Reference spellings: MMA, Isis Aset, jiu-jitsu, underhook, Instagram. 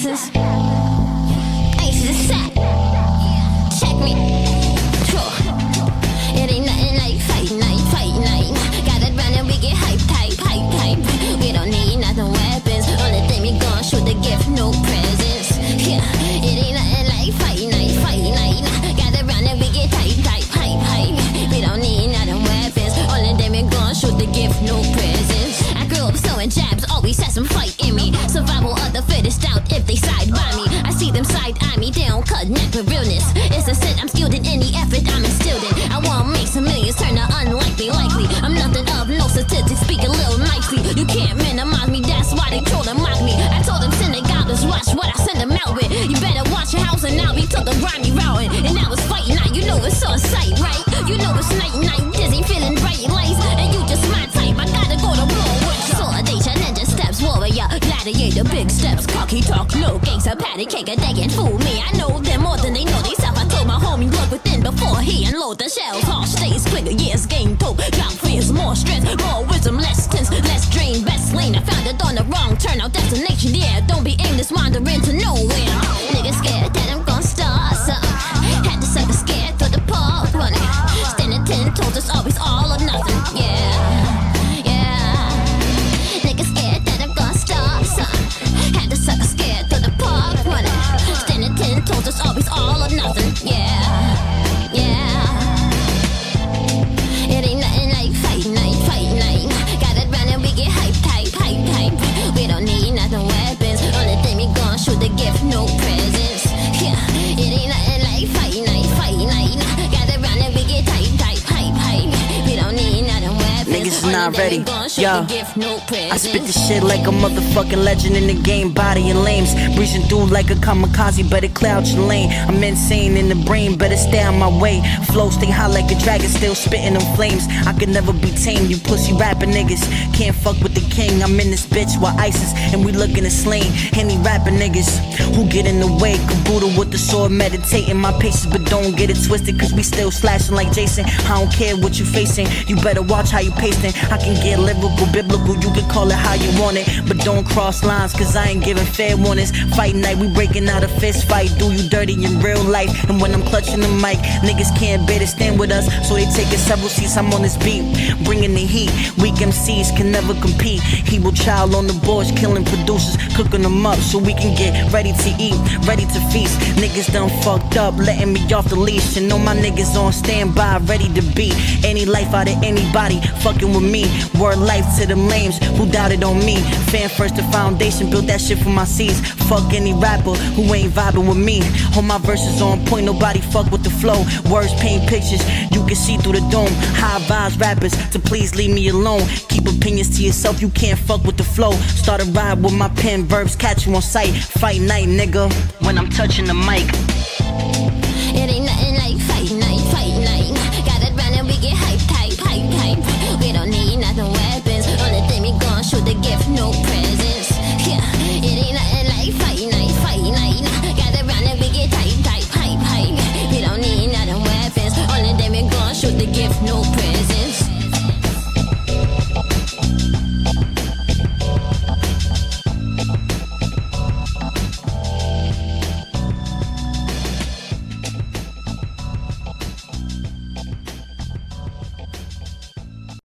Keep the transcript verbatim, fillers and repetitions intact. Isis, Isis Aset. Check me. It ain't nothing like fight night, fight night. Got it running, we get hype type, hype type. We don't need nothing weapons. Only thing we gon' shoot the gift, no presents. Yeah, it ain't nothing like fight night, fight night. Got it running, we get hype type, hype hype. We don't need nothing weapons. Only thing we gon' shoot the gift, no presents. I grew up sewing jabs, always had some fight in me. Survival of the fittest out if they side by me. I see them side eye me, they don't cut neck with realness. It's a sin I'm skilled in any effort I'm instilled in. I wanna make some millions, turn the unlikely likely. I'm nothing of no statistics, speak a little nicely. You can't minimize me, that's why they try to mock me. I told them synagogues, watch what I send them out with. You better watch your house and now we took a grimy route. And I was fighting out, you know it's suicide, right? You know it's night night, dizzy feeling bright lights. And you just my type, I gotta go to war with you. Solidation, ninja steps, warrior, gladiator, big steps, cocky talk, no gangs, a patty cake, and they can fool me. I know them more than they know they self. I told my homie, look within before he unload the shells. Harsh stays quicker, years game dope, drop fears, more strength, more wisdom, less tense, less dream, best lane. I found it on the wrong turn, out destination, yeah, don't be aimless, wandering to nowhere. Niggas scared that I'm gon' start something. Had to suck a scared through the park running. Standing ten toes, it's always all or nothing, yeah. It's always all or nothing, yeah, yeah. It ain't nothing like fight night, fight night. Got it round and we get hype type, hype type. We don't need nothing weapons. Only thing we gon' shoot the gift, no presents. Yeah, it ain't nothing like fight night, fight night. Got it round and we get hype type, hype hype. We don't need nothing weapons. Niggas is not ready, yo. No, I spit this shit like a motherfucking legend in the game. Body and lames, breezing through like a kamikaze, better cloud your lane. I'm insane in the brain, better stay on my way. Flow stay hot like a dragon, still spitting them flames. I could never be tamed, you pussy rapping niggas can't fuck with the king. I'm in this bitch with Isis, and we looking to slain any rapping niggas who get in the way. Kabuta with the sword, meditating my paces, but don't get it twisted, cause we still slashing like Jason. I don't care what you facing, you better watch how you pacing. I can get lyrical, biblical, you can call it how you want it, but don't cross lines, cause I ain't giving fair warnings. Fight night, we breaking out a fist fight, do you dirty in real life. And when I'm clutching the mic, niggas can't bear to stand with us, so they taking several seats. I'm on this beat, bringing the heat. Weak M Cs can never compete. He will child on the boards, killing producers, cooking them up, so we can get ready to eat, ready to feast. Niggas done fucked up, letting me off the leash, and all my niggas on standby, ready to beat any life out of anybody fucking with me. Word life to them lames who doubted on me. Fan first, the foundation, built that shit for my seeds. Fuck any rapper who ain't vibing with me. Hold my verses on point, nobody fuck with the flow. Words paint pictures, you can see through the dome. High vibes rappers, to please leave me alone. Keep opinions to yourself, you can't fuck with the flow. Start a ride with my pen, verbs catch you on sight. Fight night, nigga, when I'm touching the mic. It ain't nothing like fight night, fight night.